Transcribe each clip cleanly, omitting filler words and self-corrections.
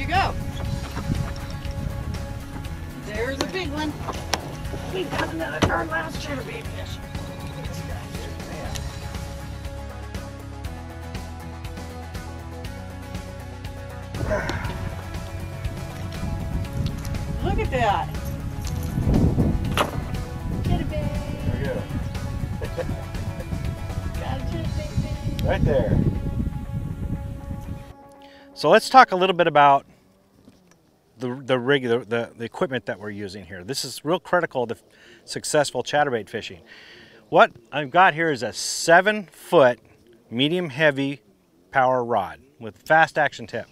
you go. There's a big one. We got another turn last year, baby. Look at that. Get it, babe. There we go. Got it, baby. Right there. So let's talk a little bit about the equipment that we're using here. This is real critical to successful chatterbait fishing. What I've got here is a 7-foot medium heavy power rod with fast action tip.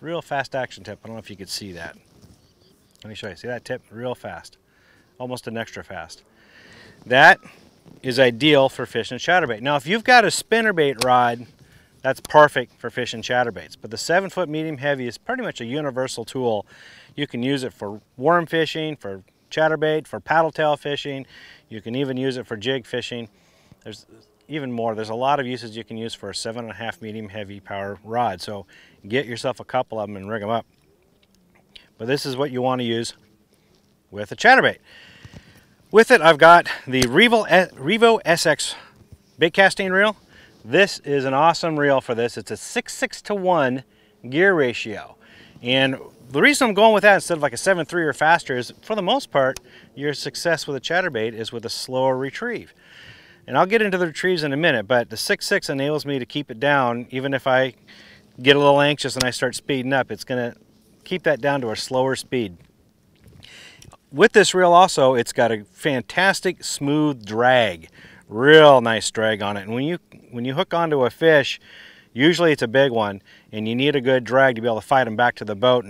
Real fast action tip. I don't know if you could see that. Let me show you. See that tip? Real fast. Almost an extra fast. That is ideal for fish and chatterbait. Now if you've got a spinnerbait rod, that's perfect for fish and chatterbaits, but the 7-foot medium heavy is pretty much a universal tool. You can use it for worm fishing, for chatterbait, for paddletail fishing. You can even use it for jig fishing. There's even more. There's a lot of uses you can use for a 7.5 medium heavy power rod. So get yourself a couple of them and rig them up. But this is what you want to use with a chatterbait. With it, I've got the Revo SX bait casting reel. This is an awesome reel for this. It's a 6:6:1 gear ratio. And the reason I'm going with that instead of like a 7.3 or faster is for the most part, your success with a chatterbait is with a slower retrieve. And I'll get into the retrieves in a minute, but the 6.6 enables me to keep it down. Even if I get a little anxious and I start speeding up, it's gonna keep that down to a slower speed. With this reel also, it's got a fantastic smooth drag. Real nice drag on it, and when you hook onto a fish, usually it's a big one, and you need a good drag to be able to fight them back to the boat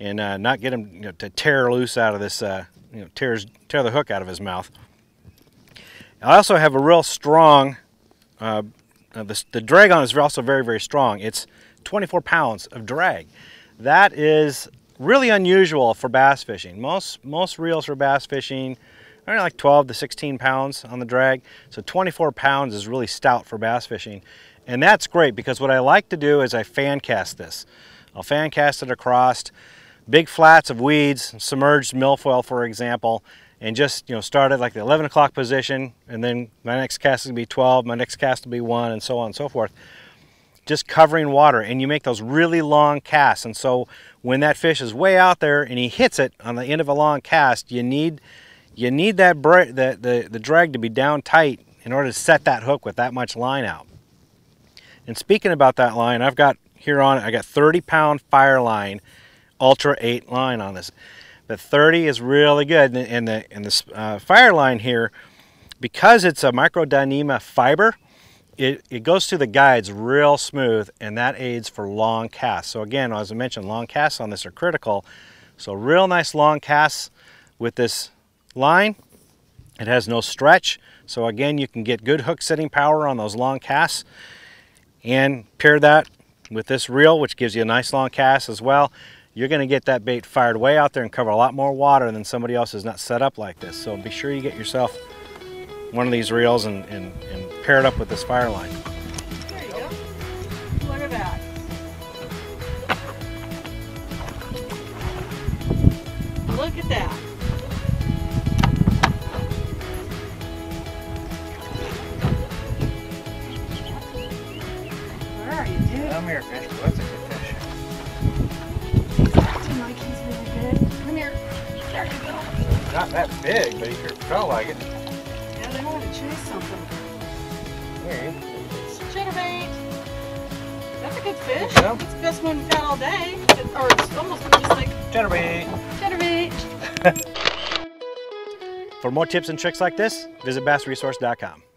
and not get him to tear loose out of this tear the hook out of his mouth. I also have a real strong the drag on it is also very, very strong. It's 24 pounds of drag. That is really unusual for bass fishing. Most reels for bass fishing around like 12 to 16 pounds on the drag. So 24 pounds is really stout for bass fishing. And that's great because what I like to do is I fan cast this. I'll fan cast it across big flats of weeds, submerged milfoil, for example, and just, start at like the 11 o'clock position, and then my next cast will be 12, my next cast will be 1, and so on and so forth. Just covering water, and you make those really long casts. And so when that fish is way out there and he hits it on the end of a long cast, you need that the drag to be down tight in order to set that hook with that much line out. And speaking about that line, I've got here on it, I got 30-pound FireLine Ultra 8 line on this. But 30 is really good, and the FireLine here, because it's a microdynema fiber, it goes through the guides real smooth, and that aids for long casts. So again, as I mentioned, long casts on this are critical. So real nice long casts with this line. It has no stretch, so again you can get good hook setting power on those long casts, and pair that with this reel, which gives you a nice long cast as well. You're going to get that bait fired way out there and cover a lot more water than somebody else is not set up like this. So be sure you get yourself one of these reels and pair it up with this FireLine. There you go. Look at that. Look at that. Come here, fish. That's a good fish. Mikey's really good. Come here. There you go. It's not that big, but he sure felt like it. Yeah, they want to chase something. There you go. Chatterbait. That's a good fish. Yep. It's the best one we've got all day. Or it's almost just like chatterbait. Chatterbait. For more tips and tricks like this, visit BassResource.com.